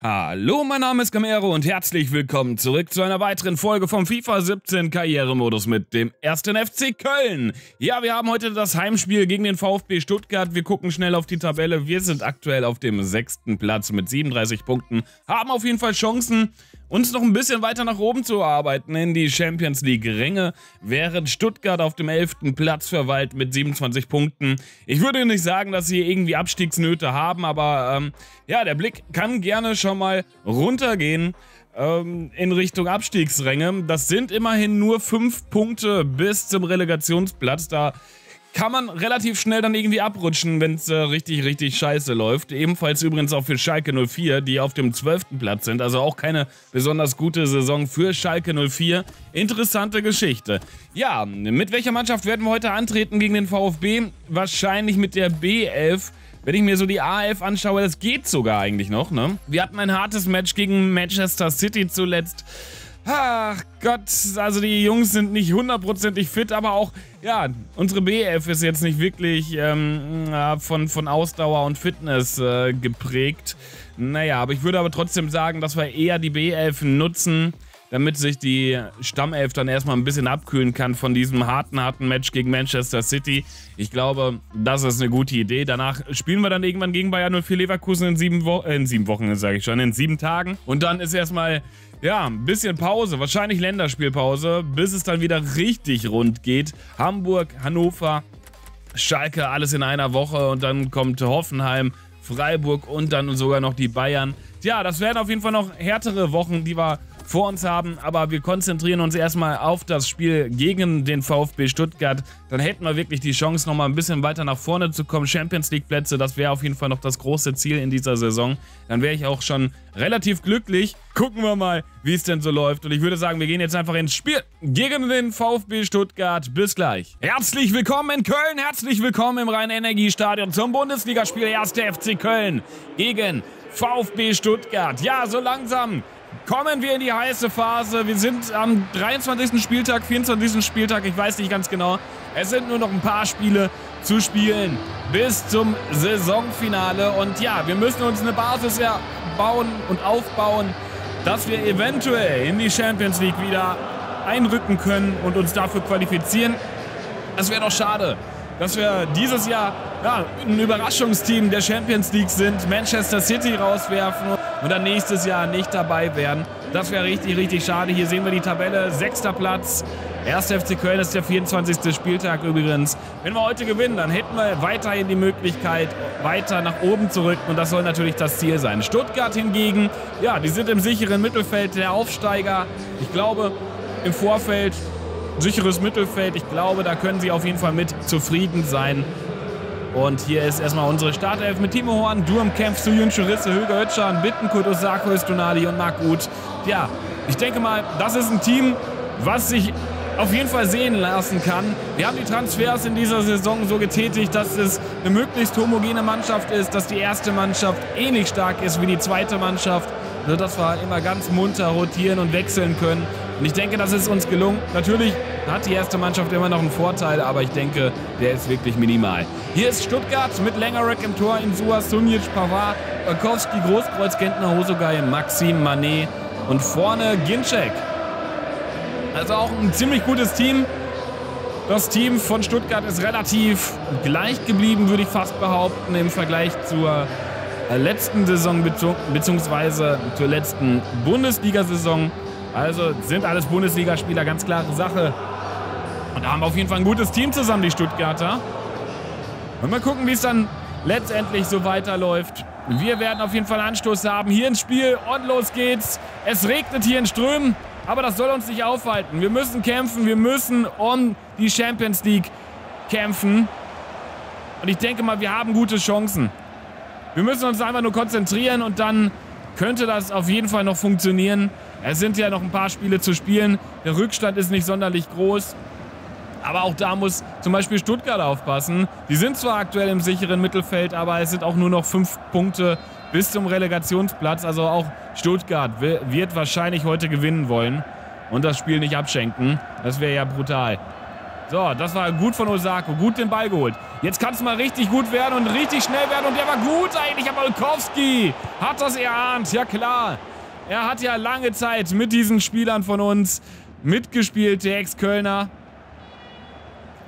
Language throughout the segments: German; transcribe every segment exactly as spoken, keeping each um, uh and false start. Hallo, mein Name ist Camero und herzlich willkommen zurück zu einer weiteren Folge vom FIFA siebzehn Karrieremodus mit dem ersten F C Köln. Ja, wir haben heute das Heimspiel gegen den VfB Stuttgart. Wir gucken schnell auf die Tabelle. Wir sind aktuell auf dem sechsten Platz mit siebenunddreißig Punkten. Haben auf jeden Fall Chancen, uns noch ein bisschen weiter nach oben zu arbeiten in die Champions League-Ränge, während Stuttgart auf dem elften Platz verweilt mit siebenundzwanzig Punkten. Ich würde nicht sagen, dass sie irgendwie Abstiegsnöte haben, aber ähm, ja, der Blick kann gerne schon mal runtergehen ähm, in Richtung Abstiegsränge. Das sind immerhin nur fünf Punkte bis zum Relegationsplatz, da kann man relativ schnell dann irgendwie abrutschen, wenn es äh, richtig, richtig scheiße läuft. Ebenfalls übrigens auch für Schalke null vier, die auf dem zwölften Platz sind. Also auch keine besonders gute Saison für Schalke null vier. Interessante Geschichte. Ja, mit welcher Mannschaft werden wir heute antreten gegen den VfB? Wahrscheinlich mit der B elf. Wenn ich mir so die A elf anschaue, das geht sogar eigentlich noch, ne? Wir hatten ein hartes Match gegen Manchester City zuletzt. Ach Gott, also die Jungs sind nicht hundertprozentig fit, aber auch, ja, unsere B elf ist jetzt nicht wirklich ähm, von, von Ausdauer und Fitness äh, geprägt. Naja, aber ich würde aber trotzdem sagen, dass wir eher die B elf nutzen, damit sich die Stammelf dann erstmal ein bisschen abkühlen kann von diesem harten, harten Match gegen Manchester City. Ich glaube, das ist eine gute Idee. Danach spielen wir dann irgendwann gegen Bayer null vier Leverkusen in sieben, Wo äh, in sieben Wochen, sage ich schon, in sieben Tagen. Und dann ist erstmal, ja, ein bisschen Pause, wahrscheinlich Länderspielpause, bis es dann wieder richtig rund geht. Hamburg, Hannover, Schalke, alles in einer Woche und dann kommt Hoffenheim, Freiburg und dann sogar noch die Bayern. Tja, das werden auf jeden Fall noch härtere Wochen, die wir vor uns haben, aber wir konzentrieren uns erstmal auf das Spiel gegen den VfB Stuttgart. Dann hätten wir wirklich die Chance, nochmal ein bisschen weiter nach vorne zu kommen. Champions League Plätze, das wäre auf jeden Fall noch das große Ziel in dieser Saison. Dann wäre ich auch schon relativ glücklich. Gucken wir mal, wie es denn so läuft. Und ich würde sagen, wir gehen jetzt einfach ins Spiel gegen den VfB Stuttgart. Bis gleich. Herzlich willkommen in Köln, herzlich willkommen im Rhein-Energie-Stadion zum Bundesligaspiel erster F C Köln gegen VfB Stuttgart. Ja, so langsam kommen wir in die heiße Phase. Wir sind am dreiundzwanzigsten Spieltag, vierundzwanzigsten Spieltag, ich weiß nicht ganz genau. Es sind nur noch ein paar Spiele zu spielen bis zum Saisonfinale. Und ja, wir müssen uns eine Basis erbauen und aufbauen, dass wir eventuell in die Champions League wieder einrücken können und uns dafür qualifizieren. Das wäre doch schade, dass wir dieses Jahr ja, ein Überraschungsteam der Champions League sind, Manchester City rauswerfen und dann nächstes Jahr nicht dabei werden. Das wäre richtig, richtig schade. Hier sehen wir die Tabelle, sechster Platz. erster F C Köln ist der vierundzwanzigste Spieltag übrigens. Wenn wir heute gewinnen, dann hätten wir weiterhin die Möglichkeit, weiter nach oben zu rücken. Und das soll natürlich das Ziel sein. Stuttgart hingegen, ja, die sind im sicheren Mittelfeld der Aufsteiger. Ich glaube, im Vorfeld sicheres Mittelfeld. Ich glaube, da können sie auf jeden Fall mit zufrieden sein. Und hier ist erstmal unsere Startelf mit Timo Horn, Durm, Kempf, Suyun, Churisse, Höger, Özcan, Bittenkurt, Osako, Istunali und Marc Uth. Ja, ich denke mal, das ist ein Team, was sich auf jeden Fall sehen lassen kann. Wir haben die Transfers in dieser Saison so getätigt, dass es eine möglichst homogene Mannschaft ist, dass die erste Mannschaft ähnlich stark ist wie die zweite Mannschaft, sodass wir immer ganz munter rotieren und wechseln können. Und ich denke, das ist uns gelungen. Natürlich hat die erste Mannschaft immer noch einen Vorteil, aber ich denke, der ist wirklich minimal. Hier ist Stuttgart mit Lengerack im Tor, Insua, Sunic, Pavard, Okowski, Großkreuz, Gentner, Hosogay, Maxim, Mané und vorne Ginczek. Also auch ein ziemlich gutes Team. Das Team von Stuttgart ist relativ gleich geblieben, würde ich fast behaupten, im Vergleich zur letzten Saison bzw. zur letzten Bundesliga-Saison. Also sind alles Bundesligaspieler, ganz klare Sache. Und da haben wir auf jeden Fall ein gutes Team zusammen, die Stuttgarter. Und mal gucken, wie es dann letztendlich so weiterläuft. Wir werden auf jeden Fall Anstoß haben hier ins Spiel und los geht's. Es regnet hier in Strömen, aber das soll uns nicht aufhalten. Wir müssen kämpfen, wir müssen um die Champions League kämpfen. Und ich denke mal, wir haben gute Chancen. Wir müssen uns einfach nur konzentrieren und dann könnte das auf jeden Fall noch funktionieren. Es sind ja noch ein paar Spiele zu spielen. Der Rückstand ist nicht sonderlich groß. Aber auch da muss zum Beispiel Stuttgart aufpassen. Die sind zwar aktuell im sicheren Mittelfeld, aber es sind auch nur noch fünf Punkte bis zum Relegationsplatz. Also auch Stuttgart wird wahrscheinlich heute gewinnen wollen und das Spiel nicht abschenken. Das wäre ja brutal. So, das war gut von Osako. Gut den Ball geholt. Jetzt kann es mal richtig gut werden und richtig schnell werden. Und der war gut eigentlich, aber Olkowski hat das erahnt. Ja klar, er hat ja lange Zeit mit diesen Spielern von uns mitgespielt, der Ex-Kölner.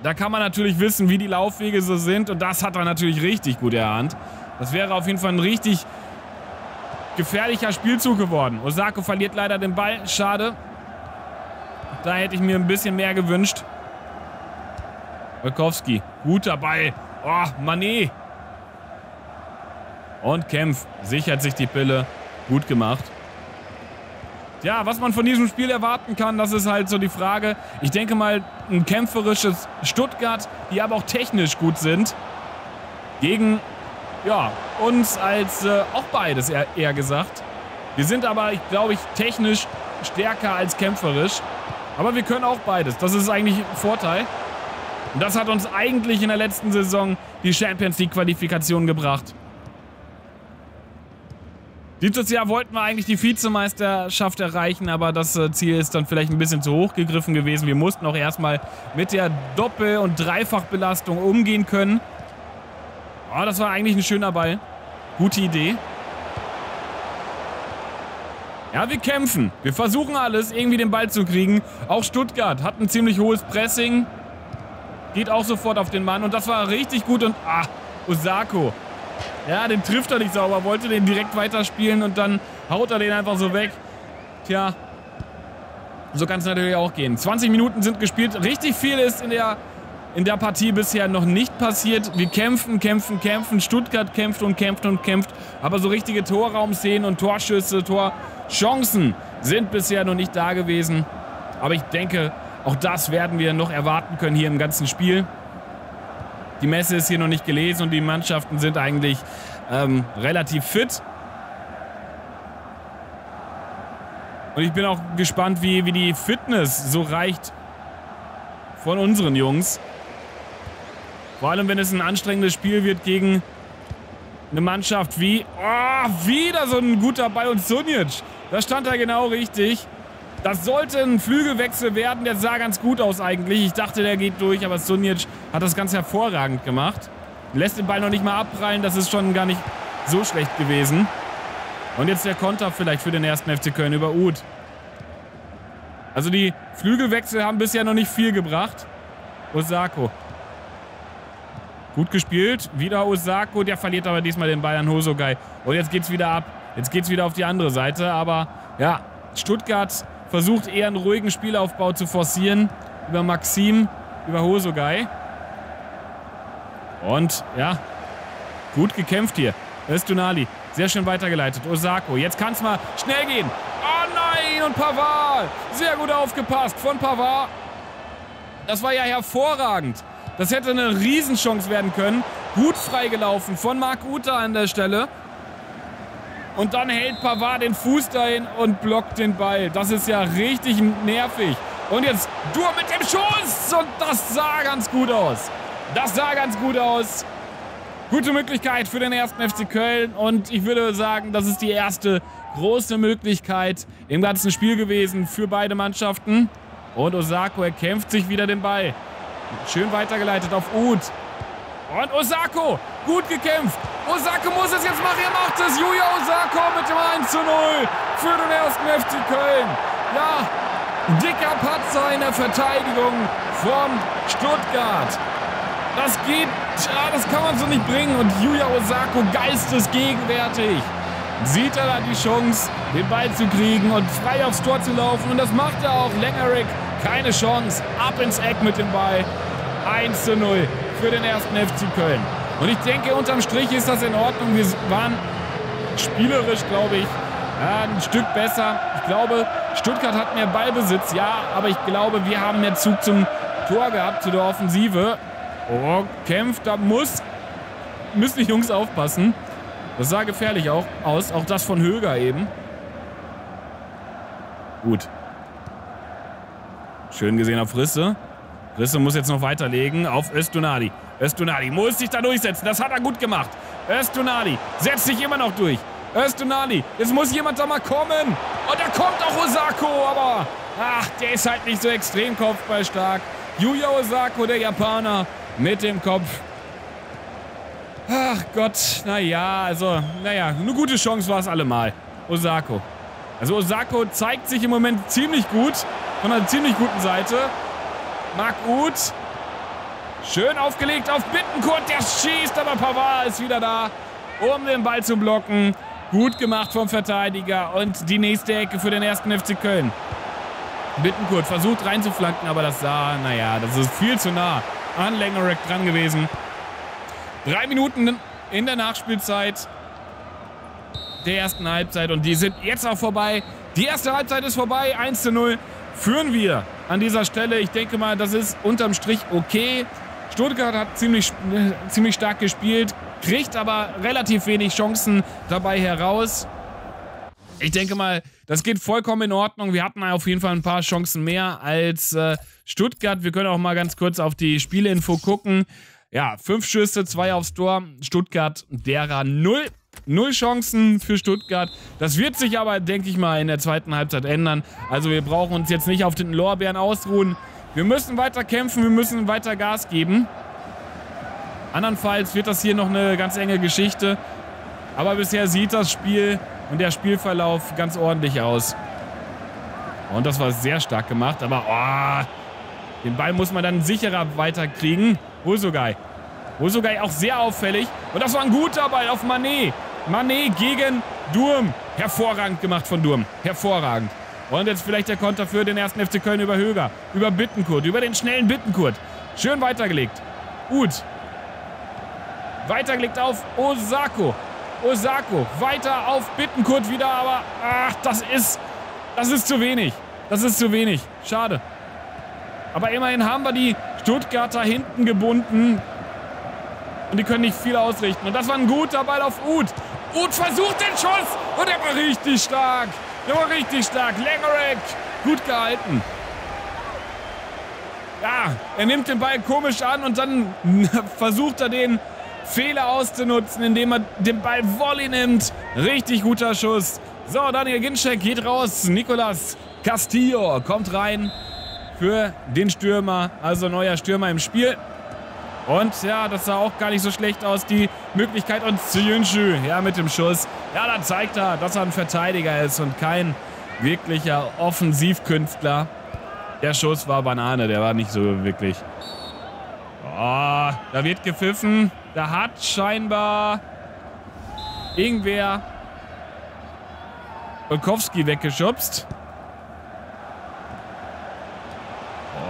Da kann man natürlich wissen, wie die Laufwege so sind. Und das hat er natürlich richtig gut erahnt. Das wäre auf jeden Fall ein richtig gefährlicher Spielzug geworden. Osako verliert leider den Ball. Schade. Da hätte ich mir ein bisschen mehr gewünscht. Olkowski. Guter Ball. Oh, Mané. Und Kempf sichert sich die Pille. Gut gemacht. Ja, was man von diesem Spiel erwarten kann, das ist halt so die Frage. Ich denke mal, ein kämpferisches Stuttgart, die aber auch technisch gut sind. Gegen, ja, uns als äh, auch beides eher, eher gesagt. Wir sind aber, ich glaube ich, technisch stärker als kämpferisch. Aber wir können auch beides. Das ist eigentlich ein Vorteil. Und das hat uns eigentlich in der letzten Saison die Champions League Qualifikation gebracht. Dieses Jahr wollten wir eigentlich die Vizemeisterschaft erreichen, aber das Ziel ist dann vielleicht ein bisschen zu hoch gegriffen gewesen. Wir mussten auch erstmal mit der Doppel- und Dreifachbelastung umgehen können. Oh, das war eigentlich ein schöner Ball. Gute Idee. Ja, wir kämpfen. Wir versuchen alles, irgendwie den Ball zu kriegen. Auch Stuttgart hat ein ziemlich hohes Pressing. Geht auch sofort auf den Mann und das war richtig gut und... Ah, Osako. Ja, den trifft er nicht sauber. Wollte den direkt weiterspielen und dann haut er den einfach so weg. Tja, so kann es natürlich auch gehen. zwanzig Minuten sind gespielt. Richtig viel ist in der, in der Partie bisher noch nicht passiert. Wir kämpfen, kämpfen, kämpfen. Stuttgart kämpft und kämpft und kämpft. Aber so richtige Torraumszenen und Torschüsse, Torchancen sind bisher noch nicht da gewesen. Aber ich denke, auch das werden wir noch erwarten können hier im ganzen Spiel. Die Messe ist hier noch nicht gelesen und die Mannschaften sind eigentlich ähm, relativ fit. Und ich bin auch gespannt, wie, wie die Fitness so reicht von unseren Jungs. Vor allem, wenn es ein anstrengendes Spiel wird gegen eine Mannschaft wie... Oh, wieder so ein guter Ball und Sunic. Da stand er genau richtig. Das sollte ein Flügelwechsel werden. Der sah ganz gut aus eigentlich. Ich dachte, der geht durch, aber Sunic hat das ganz hervorragend gemacht. Lässt den Ball noch nicht mal abprallen. Das ist schon gar nicht so schlecht gewesen. Und jetzt der Konter vielleicht für den ersten F C Köln über Uth. Also die Flügelwechsel haben bisher noch nicht viel gebracht. Osako. Gut gespielt. Wieder Osako. Der verliert aber diesmal den Ball an Hosogai. Und jetzt geht's wieder ab. Jetzt geht's wieder auf die andere Seite. Aber ja, Stuttgart versucht eher einen ruhigen Spielaufbau zu forcieren. Über Maxim, über Hosogai. Und ja, gut gekämpft hier. Öztunali, sehr schön weitergeleitet. Osako, jetzt kann es mal schnell gehen. Oh nein, und Pavard. Sehr gut aufgepasst von Pavard. Das war ja hervorragend. Das hätte eine Riesenchance werden können. Gut freigelaufen von Marc Uta an der Stelle. Und dann hält Pavard den Fuß dahin und blockt den Ball. Das ist ja richtig nervig. Und jetzt Dur mit dem Schuss. Und das sah ganz gut aus. Das sah ganz gut aus. Gute Möglichkeit für den ersten F C Köln. Und ich würde sagen, das ist die erste große Möglichkeit im ganzen Spiel gewesen für beide Mannschaften. Und Osako erkämpft sich wieder den Ball. Schön weitergeleitet auf Uth. Und Osako, gut gekämpft. Osako muss es jetzt machen, er macht es. Yuya Osako mit dem eins zu null für den ersten F C Köln. Ja, dicker Patzer in der Verteidigung von Stuttgart. Das geht, ja, das kann man so nicht bringen. Und Yuya Osako geistesgegenwärtig. Sieht er da die Chance, den Ball zu kriegen und frei aufs Tor zu laufen. Und das macht er auch. Lengerick, keine Chance. Ab ins Eck mit dem Ball. eins zu null für den ersten F C Köln. Und ich denke, unterm Strich ist das in Ordnung. Wir waren spielerisch, glaube ich, ja, ein Stück besser. Ich glaube, Stuttgart hat mehr Ballbesitz, ja, aber ich glaube, wir haben mehr Zug zum Tor gehabt, zu der Offensive. Oh, kämpft, da muss, müssen die Jungs aufpassen. Das sah gefährlich auch aus, auch das von Höger eben. Gut. Schön gesehen auf Risse. Risse muss jetzt noch weiterlegen auf Öztunali. Öztunali muss sich da durchsetzen. Das hat er gut gemacht. Öztunali setzt sich immer noch durch. Öztunali, jetzt muss jemand da mal kommen. Und da kommt auch Osako, aber... Ach, der ist halt nicht so extrem kopfballstark. Yuya Osako, der Japaner, mit dem Kopf. Ach Gott, naja, also, naja, eine gute Chance war es allemal. Osako. Also Osako zeigt sich im Moment ziemlich gut, von einer ziemlich guten Seite. Marc Uth. Schön aufgelegt auf Bittencourt, der schießt, aber Pavard ist wieder da, um den Ball zu blocken. Gut gemacht vom Verteidiger und die nächste Ecke für den ersten F C Köln. Bittencourt versucht reinzuflanken, aber das sah, naja, das ist viel zu nah an Langerack dran gewesen. Drei Minuten in der Nachspielzeit der ersten Halbzeit und die sind jetzt auch vorbei. Die erste Halbzeit ist vorbei, eins zu null führen wir an dieser Stelle. Ich denke mal, das ist unterm Strich okay. Stuttgart hat ziemlich, äh, ziemlich stark gespielt, kriegt aber relativ wenig Chancen dabei heraus. Ich denke mal, das geht vollkommen in Ordnung. Wir hatten auf jeden Fall ein paar Chancen mehr als äh, Stuttgart. Wir können auch mal ganz kurz auf die Spieleinfo gucken. Ja, fünf Schüsse, zwei aufs Tor. Stuttgart, derer null. Null Chancen für Stuttgart. Das wird sich aber, denke ich mal, in der zweiten Halbzeit ändern. Also wir brauchen uns jetzt nicht auf den Lorbeeren ausruhen. Wir müssen weiter kämpfen, wir müssen weiter Gas geben. Andernfalls wird das hier noch eine ganz enge Geschichte. Aber bisher sieht das Spiel und der Spielverlauf ganz ordentlich aus. Und das war sehr stark gemacht, aber oh, den Ball muss man dann sicherer weiterkriegen. Hosogai. Hosogai auch sehr auffällig. Und das war ein guter Ball auf Mané. Mané gegen Durm. Hervorragend gemacht von Durm. Hervorragend. Und jetzt vielleicht der Konter für den ersten F C Köln über Höger. Über Bittencourt. Über den schnellen Bittencourt. Schön weitergelegt. Uth. Weitergelegt auf Osako. Osako. Weiter auf Bittencourt wieder. Aber ach, das ist, das ist zu wenig. Das ist zu wenig. Schade. Aber immerhin haben wir die Stuttgarter hinten gebunden. Und die können nicht viel ausrichten. Und das war ein guter Ball auf Uth. Uth versucht den Schuss. Und er war richtig stark. Der war richtig stark. Langerack, gut gehalten. Ja, er nimmt den Ball komisch an und dann versucht er den Fehler auszunutzen, indem er den Ball Volley nimmt. Richtig guter Schuss. So, Daniel Ginczek geht raus. Nicolas Castillo kommt rein für den Stürmer. Also neuer Stürmer im Spiel. Und ja, das sah auch gar nicht so schlecht aus, die Möglichkeit. Und Ziyuncu, ja, mit dem Schuss. Ja, da zeigt er, dass er ein Verteidiger ist und kein wirklicher Offensivkünstler. Der Schuss war Banane, der war nicht so wirklich. Oh, da wird gepfiffen. Da hat scheinbar irgendwer Olkowski weggeschubst.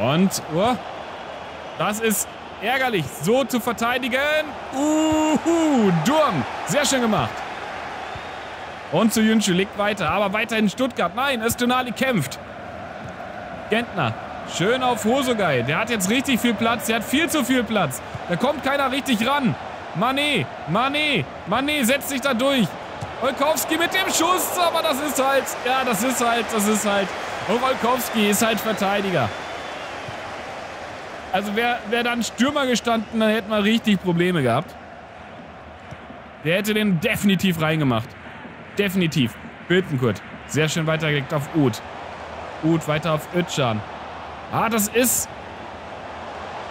Und, oh, das ist ärgerlich, so zu verteidigen. Uhu, Durm. Sehr schön gemacht. Und Ziyuncu legt weiter, aber weiter in Stuttgart. Nein, Öztunali kämpft. Gentner. Schön auf Hosogai. Der hat jetzt richtig viel Platz. Der hat viel zu viel Platz. Da kommt keiner richtig ran. Mané, Mané, Mané setzt sich da durch. Olkowski mit dem Schuss, aber das ist halt, ja, das ist halt, das ist halt. Und Olkowski ist halt Verteidiger. Also wäre wär dann Stürmer gestanden, dann hätten wir richtig Probleme gehabt. Der hätte den definitiv reingemacht. Definitiv. Bittencourt. Sehr schön weitergelegt auf Uth. Uth weiter auf Özcan. Ah, das ist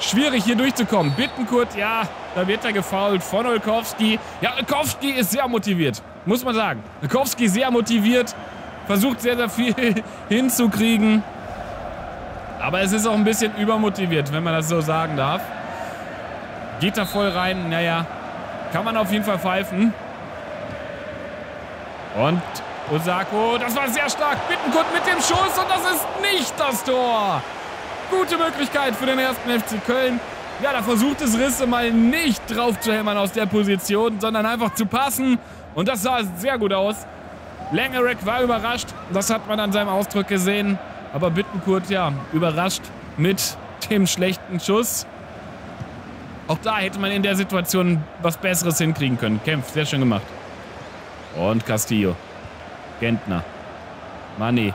schwierig hier durchzukommen. Bittencourt, ja, da wird er gefoult von Olkowski. Ja, Olkowski ist sehr motiviert, muss man sagen. Olkowski sehr motiviert, versucht sehr, sehr viel hinzukriegen. Aber es ist auch ein bisschen übermotiviert, wenn man das so sagen darf. Geht da voll rein. Naja, kann man auf jeden Fall pfeifen. Und Osako, das war sehr stark. Bittencourt mit dem Schuss und das ist nicht das Tor. Gute Möglichkeit für den ersten F C Köln. Ja, da versucht es Risse mal nicht drauf zu hämmern aus der Position, sondern einfach zu passen. Und das sah sehr gut aus. Langerack war überrascht. Das hat man an seinem Ausdruck gesehen. Aber Bittencourt, ja, überrascht mit dem schlechten Schuss. Auch da hätte man in der Situation was Besseres hinkriegen können. Kempf, sehr schön gemacht. Und Castillo. Gentner. Mané.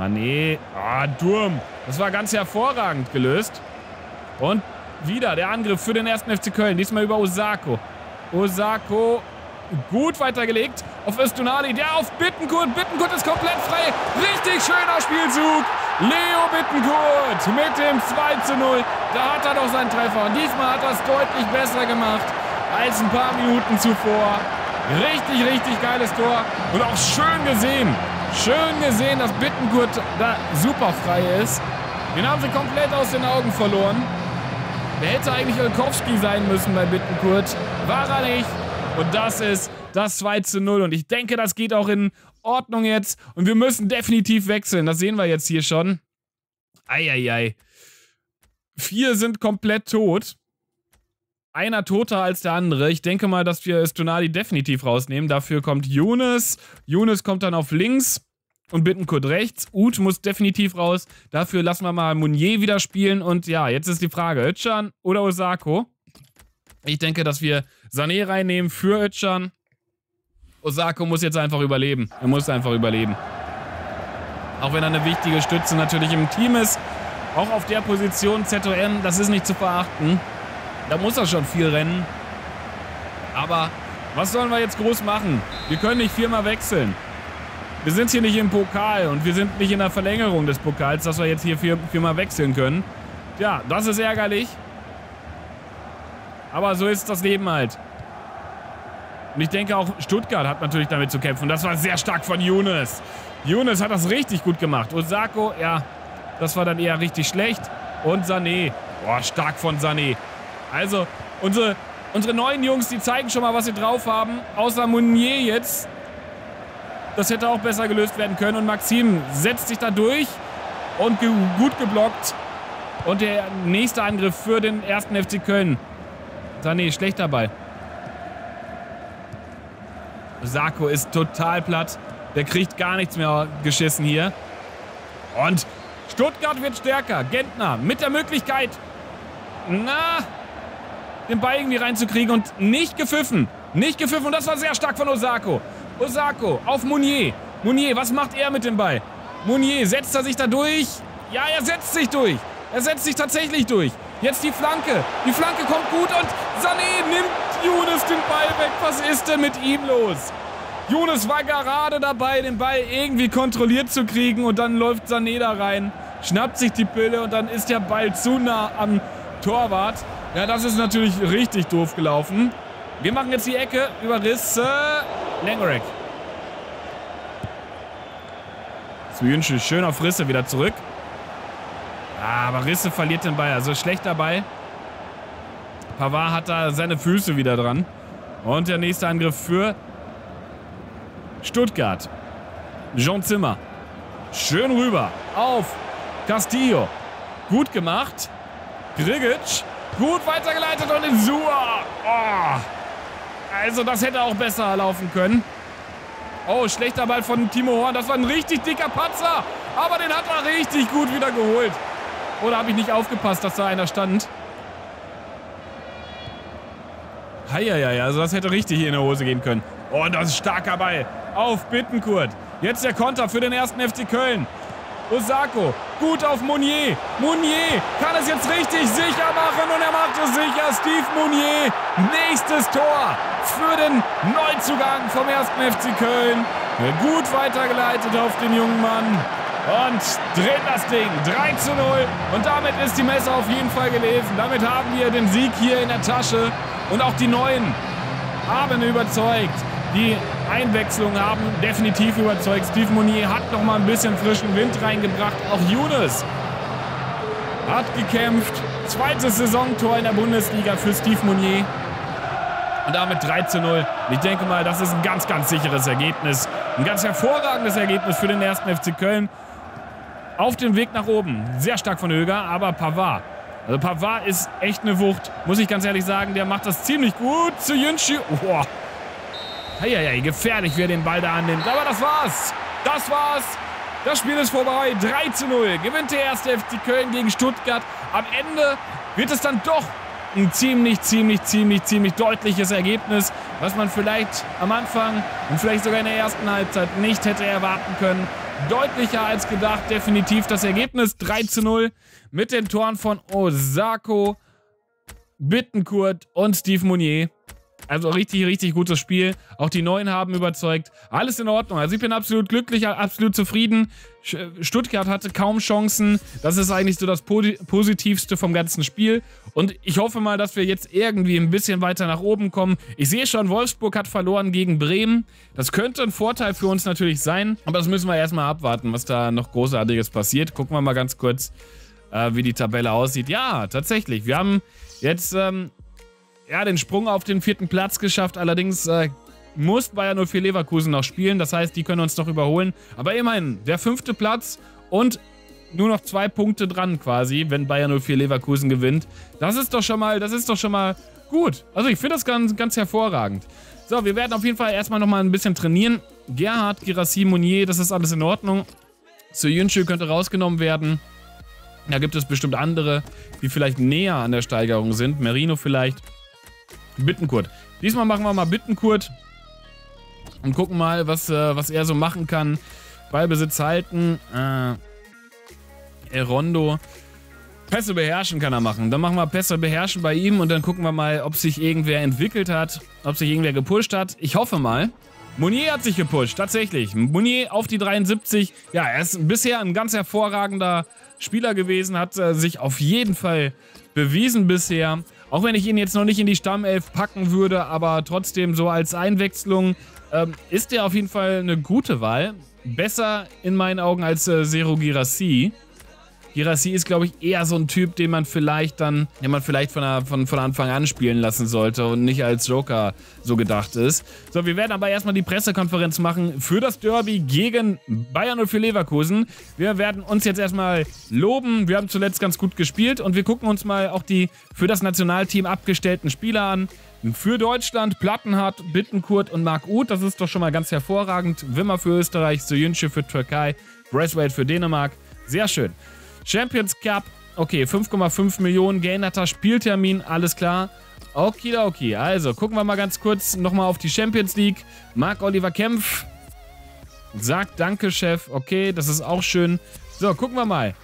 Mané. Ah, Durm. Das war ganz hervorragend gelöst. Und wieder der Angriff für den ersten F C Köln. Diesmal über Osako. Osako. Gut weitergelegt auf Öztunali, der auf Bittencourt. Bittencourt ist komplett frei. Richtig schöner Spielzug. Leo Bittencourt mit dem zwei zu null. Da hat er doch seinen Treffer. Und diesmal hat er es deutlich besser gemacht als ein paar Minuten zuvor. Richtig, richtig geiles Tor. Und auch schön gesehen. Schön gesehen, dass Bittencourt da super frei ist. Den haben sie komplett aus den Augen verloren. Der hätte eigentlich Olkowski sein müssen bei Bittencourt. War er nicht. Und das ist das zwei zu null. Und ich denke, das geht auch in Ordnung jetzt. Und wir müssen definitiv wechseln. Das sehen wir jetzt hier schon. Eieiei. Vier sind komplett tot. Einer toter als der andere. Ich denke mal, dass wir Stonali definitiv rausnehmen. Dafür kommt Younes. Younes kommt dann auf links und Bittencourt rechts. Uth muss definitiv raus. Dafür lassen wir mal Meunier wieder spielen. Und ja, jetzt ist die Frage, Özcan oder Osako? Ich denke, dass wir Sané reinnehmen für Özcan. Osako muss jetzt einfach überleben. Er muss einfach überleben. Auch wenn er eine wichtige Stütze natürlich im Team ist. Auch auf der Position Z O M, das ist nicht zu verachten. Da muss er schon viel rennen. Aber was sollen wir jetzt groß machen? Wir können nicht viermal wechseln. Wir sind hier nicht im Pokal und wir sind nicht in der Verlängerung des Pokals, dass wir jetzt hier vier, viermal wechseln können. Ja, das ist ärgerlich. Aber so ist das Leben halt. Und ich denke auch, Stuttgart hat natürlich damit zu kämpfen. Das war sehr stark von Younes. Younes hat das richtig gut gemacht. Osako, ja, das war dann eher richtig schlecht. Und Sané. Boah, stark von Sané. Also, unsere, unsere neuen Jungs, die zeigen schon mal, was sie drauf haben. Außer Meunier jetzt. Das hätte auch besser gelöst werden können. Und Maxim setzt sich da durch. Und ge- gut geblockt. Und der nächste Angriff für den ersten F C Köln. Sané, schlechter Ball. Osako ist total platt. Der kriegt gar nichts mehr geschissen hier. Und Stuttgart wird stärker. Gentner mit der Möglichkeit. Na... den Ball irgendwie reinzukriegen und nicht gepfiffen. Nicht gepfiffen und das war sehr stark von Osako. Osako auf Meunier. Meunier, was macht er mit dem Ball? Meunier, setzt er sich da durch? Ja, er setzt sich durch. Er setzt sich tatsächlich durch. Jetzt die Flanke. Die Flanke kommt gut und Sané nimmt Younes den Ball weg. Was ist denn mit ihm los? Younes war gerade dabei, den Ball irgendwie kontrolliert zu kriegen und dann läuft Sané da rein, schnappt sich die Pille und dann ist der Ball zu nah am Torwart. Ja, das ist natürlich richtig doof gelaufen. Wir machen jetzt die Ecke über Riss. Langerek. Zujünschi schön auf Risse wieder zurück. Aber Risse verliert den Ball. Also schlecht dabei. Pavard hat da seine Füße wieder dran. Und der nächste Angriff für Stuttgart. John Zimmer. Schön rüber. Auf Castillo. Gut gemacht. Grigic. Gut weitergeleitet und in Suhr. Oh. Also das hätte auch besser laufen können. Oh, schlechter Ball von Timo Horn. Das war ein richtig dicker Patzer. Aber den hat er richtig gut wieder geholt. Oder habe ich nicht aufgepasst, dass da einer stand? Heieiei, also das hätte richtig in die Hose gehen können. Oh, das ist starker Ball. Auf Bittencourt. Jetzt der Konter für den ersten F C Köln. Osako, gut auf Meunier. Meunier kann es jetzt richtig sicher machen und er macht es sicher. Steve Meunier, nächstes Tor für den Neuzugang vom ersten F C Köln. Gut weitergeleitet auf den jungen Mann und dreht das Ding. drei zu null und damit ist die Messe auf jeden Fall gelesen. Damit haben wir den Sieg hier in der Tasche und auch die Neuen haben überzeugt. Die Einwechslungen haben definitiv überzeugt. Steve Meunier hat noch mal ein bisschen frischen Wind reingebracht. Auch Younes hat gekämpft. Zweites Saisontor in der Bundesliga für Steve Meunier. Und damit drei zu null. Ich denke mal, das ist ein ganz, ganz sicheres Ergebnis. Ein ganz hervorragendes Ergebnis für den ersten F C Köln. Auf dem Weg nach oben. Sehr stark von Höger, aber Pavard. Also Pavard ist echt eine Wucht. Muss ich ganz ehrlich sagen, der macht das ziemlich gut. Zu Ziyech. Boah. Eieiei, gefährlich, wer den Ball da annimmt. Aber das war's. Das war's. Das Spiel ist vorbei. drei zu null. Gewinnt der erste F C Köln gegen Stuttgart. Am Ende wird es dann doch ein ziemlich, ziemlich, ziemlich, ziemlich deutliches Ergebnis, was man vielleicht am Anfang und vielleicht sogar in der ersten Halbzeit nicht hätte erwarten können. Deutlicher als gedacht. Definitiv das Ergebnis. drei zu null mit den Toren von Osako, Bittencourt und Steve Meunier. Also richtig, richtig gutes Spiel. Auch die Neuen haben überzeugt. Alles in Ordnung. Also ich bin absolut glücklich, absolut zufrieden. Stuttgart hatte kaum Chancen. Das ist eigentlich so das Positivste vom ganzen Spiel. Und ich hoffe mal, dass wir jetzt irgendwie ein bisschen weiter nach oben kommen. Ich sehe schon, Wolfsburg hat verloren gegen Bremen. Das könnte ein Vorteil für uns natürlich sein. Aber das müssen wir erstmal abwarten, was da noch Großartiges passiert. Gucken wir mal ganz kurz, äh, wie die Tabelle aussieht. Ja, tatsächlich. Wir haben jetzt... Ähm, ja, den Sprung auf den vierten Platz geschafft. Allerdings äh, muss Bayer null vier Leverkusen noch spielen. Das heißt, die können uns noch überholen. Aber immerhin, der fünfte Platz und nur noch zwei Punkte dran quasi, wenn Bayer null vier Leverkusen gewinnt. Das ist doch schon mal, das ist doch schon mal gut. Also ich finde das ganz, ganz hervorragend. So, wir werden auf jeden Fall erstmal nochmal ein bisschen trainieren. Gerhard, Guirassy, Meunier, das ist alles in Ordnung. Söyüncü könnte rausgenommen werden. Da gibt es bestimmt andere, die vielleicht näher an der Steigerung sind. Merino vielleicht. Bittenkurt. Diesmal machen wir mal Bittenkurt und gucken mal, was, äh, was er so machen kann. Ballbesitz halten. Äh, Erondo. Pässe beherrschen kann er machen. Dann machen wir Pässe beherrschen bei ihm und dann gucken wir mal, ob sich irgendwer entwickelt hat, ob sich irgendwer gepusht hat. Ich hoffe mal. Meunier hat sich gepusht, tatsächlich. Meunier auf die dreiundsiebzig. Ja, er ist bisher ein ganz hervorragender Spieler gewesen, hat äh, sich auf jeden Fall bewiesen bisher. Auch wenn ich ihn jetzt noch nicht in die Stammelf packen würde, aber trotzdem so als Einwechslung ähm, ist er auf jeden Fall eine gute Wahl. Besser in meinen Augen als äh, Serhou Guirassy. Guirassy ist, glaube ich, eher so ein Typ, den man vielleicht dann, den man vielleicht von, der, von, von Anfang an spielen lassen sollte und nicht als Joker so gedacht ist. So, wir werden aber erstmal die Pressekonferenz machen für das Derby gegen Bayern null vier Leverkusen. Wir werden uns jetzt erstmal loben. Wir haben zuletzt ganz gut gespielt und wir gucken uns mal auch die für das Nationalteam abgestellten Spieler an. Für Deutschland Plattenhardt, Bittenkurt und Marc Uth. Das ist doch schon mal ganz hervorragend. Wimmer für Österreich, Söyüncü für Türkei, Braithwaite für Dänemark. Sehr schön. Champions Cup, okay, fünf Komma fünf Millionen, geänderter Spieltermin, alles klar. Okidoki, also gucken wir mal ganz kurz nochmal auf die Champions League. Marc-Oliver Kempf sagt Danke, Chef, okay, das ist auch schön. So, gucken wir mal.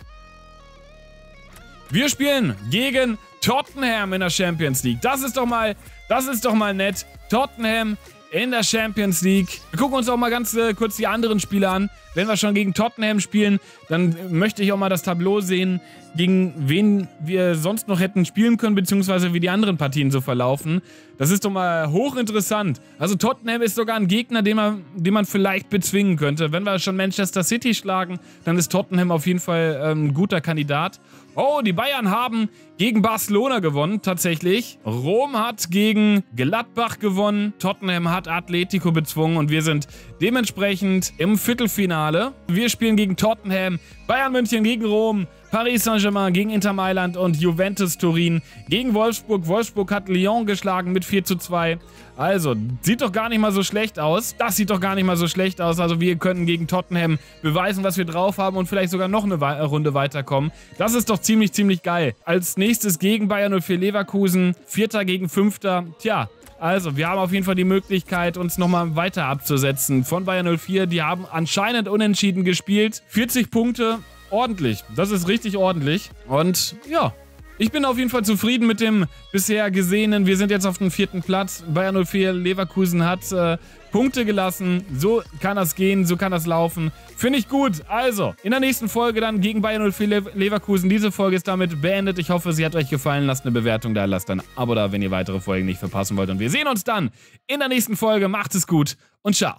Wir spielen gegen Tottenham in der Champions League. Das ist doch mal, das ist doch mal nett. Tottenham in der Champions League. Wir gucken uns auch mal ganz äh, kurz die anderen Spiele an. Wenn wir schon gegen Tottenham spielen, dann möchte ich auch mal das Tableau sehen, gegen wen wir sonst noch hätten spielen können, beziehungsweise wie die anderen Partien so verlaufen. Das ist doch mal hochinteressant. Also Tottenham ist sogar ein Gegner, den man, den man vielleicht bezwingen könnte. Wenn wir schon Manchester City schlagen, dann ist Tottenham auf jeden Fall ähm, ein guter Kandidat. Oh, die Bayern haben gegen Barcelona gewonnen, tatsächlich. Rom hat gegen Gladbach gewonnen. Tottenham hat Atletico bezwungen und wir sind dementsprechend im Viertelfinale. Wir spielen gegen Tottenham, Bayern München gegen Rom, Paris Saint-Germain gegen Inter Mailand und Juventus Turin gegen Wolfsburg. Wolfsburg hat Lyon geschlagen mit vier zu zwei. Also, sieht doch gar nicht mal so schlecht aus. Das sieht doch gar nicht mal so schlecht aus. Also, wir können gegen Tottenham beweisen, was wir drauf haben und vielleicht sogar noch eine Runde weiterkommen. Das ist doch ziemlich, ziemlich geil. Als nächstes gegen Bayer null vier Leverkusen, Vierter gegen Fünfter. Tja, also, wir haben auf jeden Fall die Möglichkeit, uns nochmal weiter abzusetzen von Bayer null vier. Die haben anscheinend unentschieden gespielt. vierzig Punkte. Ordentlich, das ist richtig ordentlich und ja, ich bin auf jeden Fall zufrieden mit dem bisher Gesehenen. Wir sind jetzt auf dem vierten Platz, Bayer null vier Leverkusen hat äh, Punkte gelassen, so kann das gehen, so kann das laufen, finde ich gut. Also, in der nächsten Folge dann gegen Bayer null vier Leverkusen, diese Folge ist damit beendet, ich hoffe, sie hat euch gefallen, lasst eine Bewertung da, lasst ein Abo da, wenn ihr weitere Folgen nicht verpassen wollt und wir sehen uns dann in der nächsten Folge, macht es gut und ciao.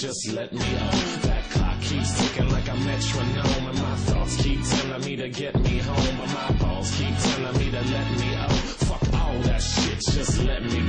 Just let me off. That clock keeps ticking like a metronome, and my thoughts keep telling me to get me home, but my balls keep telling me to let me off. Fuck all that shit, just let me